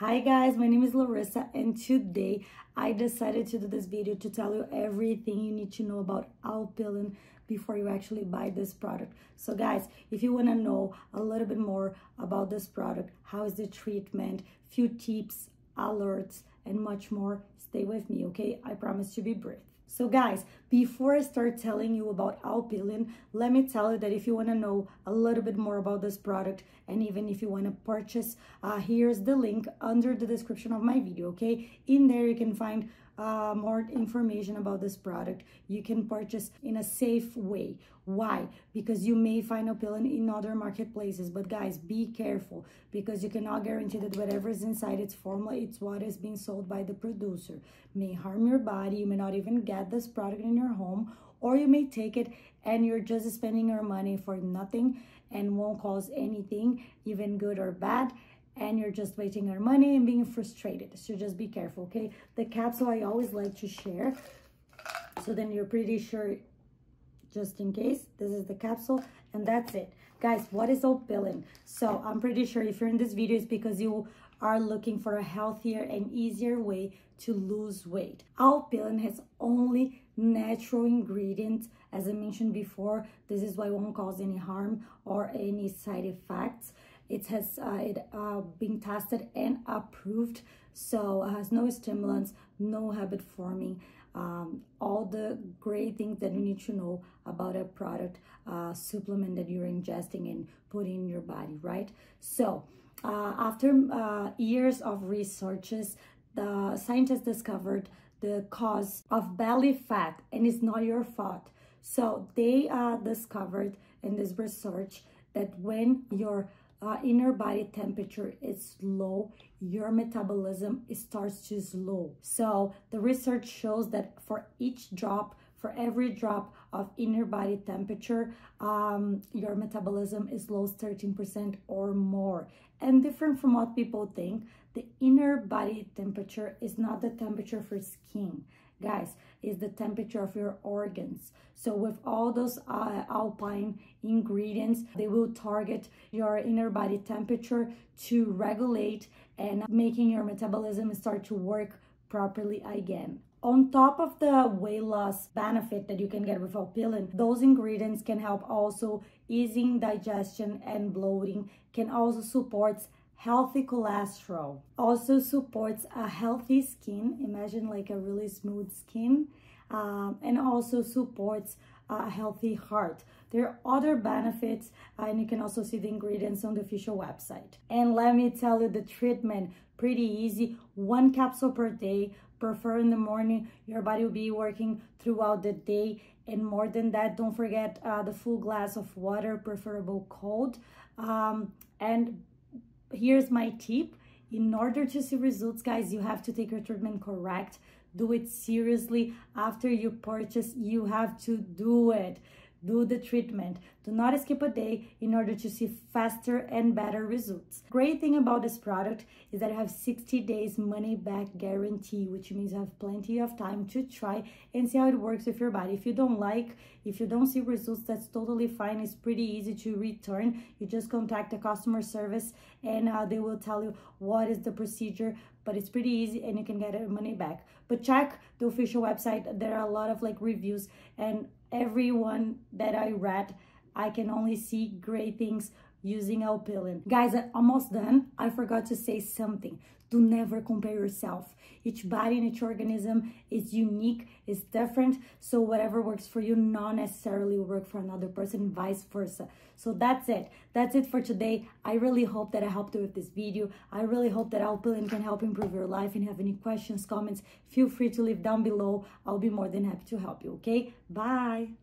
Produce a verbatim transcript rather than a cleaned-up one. Hi guys, my name is Larissa and today I decided to do this video to tell you everything you need to know about Alpilean before you actually buy this product. So guys, if you want to know a little bit more about this product, how is the treatment, few tips, alerts and much more, stay with me, okay? I promise to be brief. So guys, before I start telling you about Alpilean, let me tell you that if you want to know a little bit more about this product and even if you want to purchase, uh, here's the link under the description of my video, okay? In there you can find uh, more information about this product. You can purchase in a safe way. Why? Because you may find Alpilean in other marketplaces, but guys, be careful because you cannot guarantee that whatever is inside its formula, it's what is being sold by the producer. May harm your body, you may not even get this product in your home, or you may take it and you're just spending your money for nothing and won't cause anything, even good or bad, and you're just wasting your money and being frustrated. So just be careful, okay? The capsule I always like to share, so then you're pretty sure, just in case. This is the capsule and that's it. Guys, what is Alpilean? So I'm pretty sure if you're in this video, it's because you are looking for a healthier and easier way to lose weight. Alpilean has only natural ingredients. As I mentioned before, this is why it won't cause any harm or any side effects. It has uh, it, uh, been tested and approved, so it has no stimulants, no habit forming, um, all the great things that you need to know about a product, uh, supplement that you're ingesting and putting in your body, right? So Uh, after uh, years of researches, the scientists discovered the cause of belly fat, and it's not your fault. So they uh, discovered in this research that when your uh, inner body temperature is low, your metabolism starts to slow. So the research shows that for each drop, for every drop of inner body temperature, um, your metabolism is low thirteen percent or more. And different from what people think, the inner body temperature is not the temperature for skin, guys, it's the temperature of your organs. So with all those uh, Alpilean ingredients, they will target your inner body temperature to regulate and making your metabolism start to work properly again. On top of the weight loss benefit that you can get with Alpilean, those ingredients can help also easing digestion and bloating, can also support healthy cholesterol, also supports a healthy skin, imagine like a really smooth skin, um, and also supports a healthy heart. There are other benefits, and you can also see the ingredients on the official website. And let me tell you the treatment, pretty easy, one capsule per day, prefer in the morning. Your body will be working throughout the day, and more than that, don't forget uh, the full glass of water, preferable cold. Um, and here's my tip: in order to see results, guys, you have to take your treatment correct, do it seriously. After you purchase, you have to do it, do the treatment. Do not skip a day in order to see faster and better results. Great thing about this product is that I have sixty days money back guarantee, which means you have plenty of time to try and see how it works with your body. If you don't like, if you don't see results, that's totally fine. It's pretty easy to return. You just contact the customer service and uh, they will tell you what is the procedure, but it's pretty easy and you can get your money back. But check the official website. There are a lot of like reviews, and everyone that I read, I can only see great things using Alpilean. Guys, I'm almost done. I forgot to say something. Do never compare yourself. Each body and each organism is unique, is different. So whatever works for you, not necessarily work for another person, vice versa. So that's it. That's it for today. I really hope that I helped you with this video. I really hope that Alpilean can help improve your life. And if you have any questions, comments, feel free to leave down below. I'll be more than happy to help you, okay? Bye.